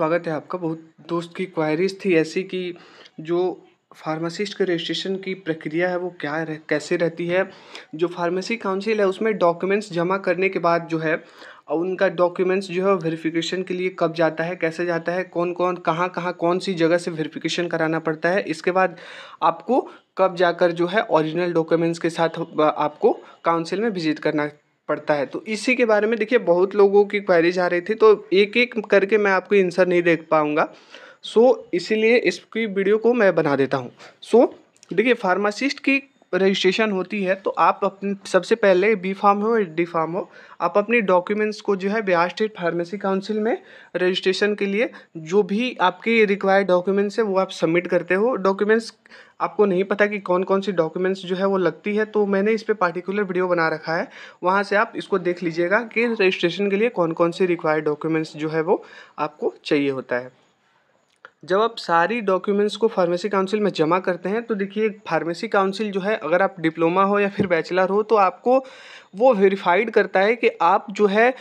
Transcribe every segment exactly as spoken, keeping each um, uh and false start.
स्वागत है आपका। बहुत दोस्त की क्वायरीज थी ऐसी कि जो फार्मासिस्ट के रजिस्ट्रेशन की प्रक्रिया है वो क्या रह, कैसे रहती है। जो फार्मेसी काउंसिल है उसमें डॉक्यूमेंट्स जमा करने के बाद जो है उनका डॉक्यूमेंट्स जो है वेरिफिकेशन के लिए कब जाता है, कैसे जाता है, कौन कौन कहाँ कहाँ कौन सी जगह से वेरिफिकेशन कराना पड़ता है, इसके बाद आपको कब जाकर जो है ओरिजिनल डॉक्यूमेंट्स के साथ आपको काउंसिल में विजिट करना पड़ता है। तो इसी के बारे में देखिए बहुत लोगों की क्वेरीज आ रही थी, तो एक एक करके मैं आपको आंसर नहीं देख पाऊँगा, सो so, इसीलिए इसकी वीडियो को मैं बना देता हूँ। सो so, देखिए फार्मासिस्ट की रजिस्ट्रेशन होती है तो आप अपने सबसे पहले बी फार्म हो या डी फार्म हो, आप अपने डॉक्यूमेंट्स को जो है बिहार स्टेट फार्मेसी काउंसिल में रजिस्ट्रेशन के लिए जो भी आपके रिक्वायर्ड डॉक्यूमेंट्स है वो आप सबमिट करते हो। डॉक्यूमेंट्स आपको नहीं पता कि कौन कौन सी डॉक्यूमेंट्स जो है वो लगती है, तो मैंने इस पर पार्टिकुलर वीडियो बना रखा है, वहाँ से आप इसको देख लीजिएगा कि रजिस्ट्रेशन के लिए कौन कौन से रिक्वायर्ड डॉक्यूमेंट्स जो है वो आपको चाहिए होता है। जब आप सारी डॉक्यूमेंट्स को फार्मेसी काउंसिल में जमा करते हैं तो देखिए फार्मेसी काउंसिल जो है, अगर आप डिप्लोमा हो या फिर बैचलर हो तो आपको वो वेरीफाइड करता है कि आप जो है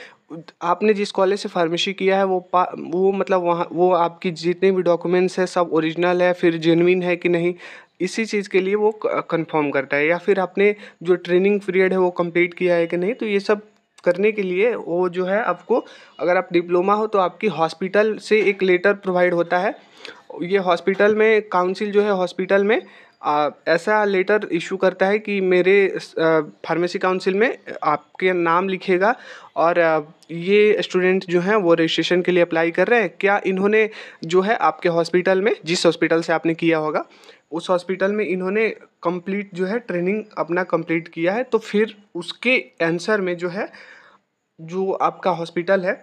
आपने जिस कॉलेज से फार्मेसी किया है वो पा वो मतलब वहाँ वो आपकी जितने भी डॉक्यूमेंट्स हैं सब ओरिजिनल है फिर जेन्युइन है कि नहीं, इसी चीज़ के लिए वो कन्फर्म करता है, या फिर आपने जो ट्रेनिंग पीरियड है वो कम्प्लीट किया है कि नहीं। तो ये सब करने के लिए वो जो है आपको, अगर आप डिप्लोमा हो तो आपकी हॉस्पिटल से एक लेटर प्रोवाइड होता है, ये हॉस्पिटल में काउंसिल जो है हॉस्पिटल में आ, ऐसा लेटर इशू करता है कि मेरे फार्मेसी काउंसिल में आपके नाम लिखेगा और आ, ये स्टूडेंट जो हैं वो रजिस्ट्रेशन के लिए अप्लाई कर रहे हैं, क्या इन्होंने जो है आपके हॉस्पिटल में, जिस हॉस्पिटल से आपने किया होगा उस हॉस्पिटल में इन्होंने कंप्लीट जो है ट्रेनिंग अपना कंप्लीट किया है। तो फिर उसके आंसर में जो है जो आपका हॉस्पिटल है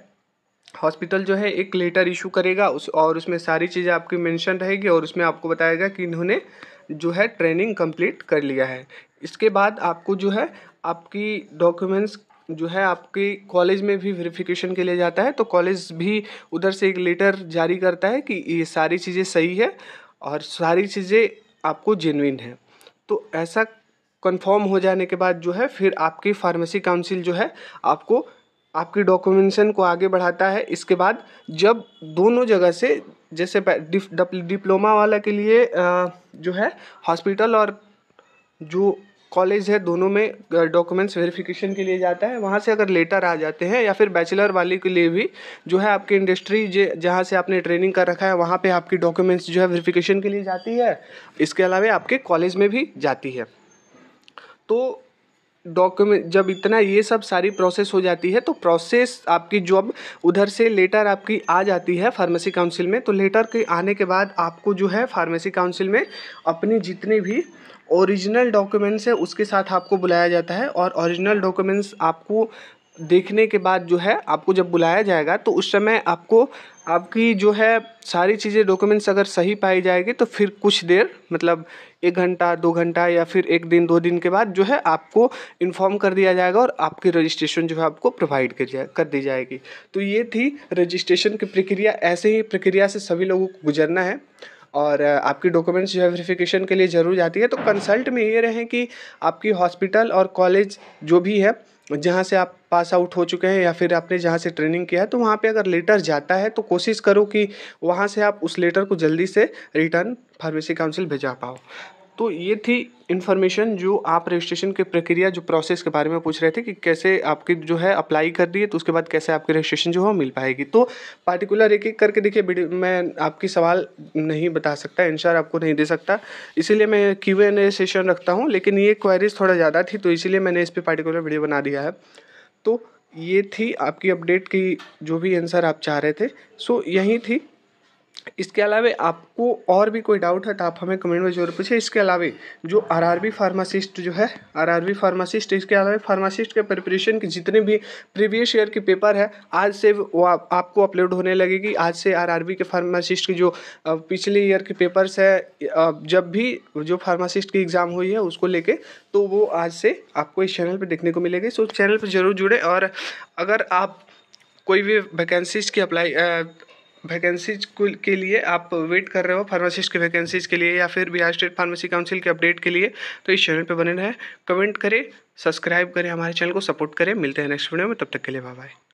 हॉस्पिटल जो है एक लेटर इशू करेगा उस और उसमें सारी चीज़ें आपकी मेंशन रहेगी और उसमें आपको बताएगा कि इन्होंने जो है ट्रेनिंग कंप्लीट कर लिया है। इसके बाद आपको जो है आपकी डॉक्यूमेंट्स जो है आपके कॉलेज में भी वेरिफिकेशन के लिए जाता है, तो कॉलेज भी उधर से एक लेटर जारी करता है कि ये सारी चीज़ें सही है और सारी चीज़ें आपको जेन्युइन है। तो ऐसा कंफर्म हो जाने के बाद जो है फिर आपकी फार्मेसी काउंसिल जो है आपको आपकी डॉक्यूमेंटेशन को आगे बढ़ाता है। इसके बाद जब दोनों जगह से, जैसे डिप्लोमा वाला के लिए जो है हॉस्पिटल और जो कॉलेज है दोनों में डॉक्यूमेंट्स वेरिफिकेशन के लिए जाता है, वहाँ से अगर लेटर आ जाते हैं, या फिर बैचलर वाले के लिए भी जो है आपकी इंडस्ट्री जहाँ से आपने ट्रेनिंग कर रखा है वहाँ पे आपकी डॉक्यूमेंट्स जो है वेरिफिकेशन के लिए जाती है, इसके अलावा आपके कॉलेज में भी जाती है। तो डॉक्यूमेंट जब इतना ये सब सारी प्रोसेस हो जाती है तो प्रोसेस आपकी जॉब उधर से लेटर आपकी आ जाती है फार्मेसी काउंसिल में, तो लेटर के आने के बाद आपको जो है फार्मेसी काउंसिल में अपनी जितने भी ओरिजिनल डॉक्यूमेंट्स है उसके साथ आपको बुलाया जाता है और ओरिजिनल डॉक्यूमेंट्स आपको देखने के बाद जो है आपको जब बुलाया जाएगा तो उस समय आपको आपकी जो है सारी चीज़ें डॉक्यूमेंट्स अगर सही पाई जाएगी तो फिर कुछ देर मतलब एक घंटा दो घंटा या फिर एक दिन दो दिन के बाद जो है आपको इन्फॉर्म कर दिया जाएगा और आपकी रजिस्ट्रेशन जो है आपको प्रोवाइड कर दी जाएगी। तो ये थी रजिस्ट्रेशन की प्रक्रिया, ऐसे ही प्रक्रिया से सभी लोगों को गुजरना है और आपकी डॉक्यूमेंट्स जो है वेरिफिकेशन के लिए ज़रूर जाती है। तो कंसल्ट में ये रहें कि आपकी हॉस्पिटल और कॉलेज जो भी है जहाँ से आप पास आउट हो चुके हैं या फिर आपने जहाँ से ट्रेनिंग किया है तो वहाँ पे अगर लेटर जाता है तो कोशिश करो कि वहाँ से आप उस लेटर को जल्दी से रिटर्न फार्मेसी काउंसिल भेजा पाओ। तो ये थी इन्फॉर्मेशन जो आप रजिस्ट्रेशन की प्रक्रिया जो प्रोसेस के बारे में पूछ रहे थे कि कैसे आपकी जो है अप्लाई कर दी है तो उसके बाद कैसे आपकी रजिस्ट्रेशन जो है मिल पाएगी। तो पार्टिकुलर एक एक करके देखिए मैं आपकी सवाल नहीं बता सकता, आंसर आपको नहीं दे सकता, इसीलिए मैं क्यू एंड ए सेशन रखता हूँ, लेकिन ये क्वेरीज थोड़ा ज़्यादा थी तो इसीलिए मैंने इस पर पार्टिकुलर वीडियो बना दिया है। तो ये थी आपकी अपडेट की जो भी आंसर आप चाह रहे थे, सो यही थी। इसके अलावा आपको और भी कोई डाउट है तो आप हमें कमेंट में जरूर पूछिए। इसके अलावा जो आरआरबी फार्मासिस्ट जो है आरआरबी फार्मासिस्ट, इसके अलावा फार्मासिस्ट के प्रिपरेशन के जितने भी प्रीवियस ईयर के पेपर है आज से वो आप, आपको अपलोड होने लगेगी। आज से आरआरबी के फार्मासिस्ट के जो पिछले ईयर के पेपर्स है, जब भी जो फार्मासिस्ट की एग्ज़ाम हुई है उसको लेके, तो वो आज से आपको इस चैनल पर देखने को मिलेगी। सो चैनल पर ज़रूर जुड़े और अगर आप कोई भी वैकेंसीज की अप्लाई वैकेंसीज के लिए आप वेट कर रहे हो, फार्मासिस्ट के वैकेंसीज के लिए या फिर बिहार स्टेट फार्मेसी काउंसिल के अपडेट के लिए, तो इस चैनल पे बने रहें, कमेंट करें, सब्सक्राइब करें, हमारे चैनल को सपोर्ट करें। मिलते हैं नेक्स्ट वीडियो में, तब तक के लिए बाय बाय।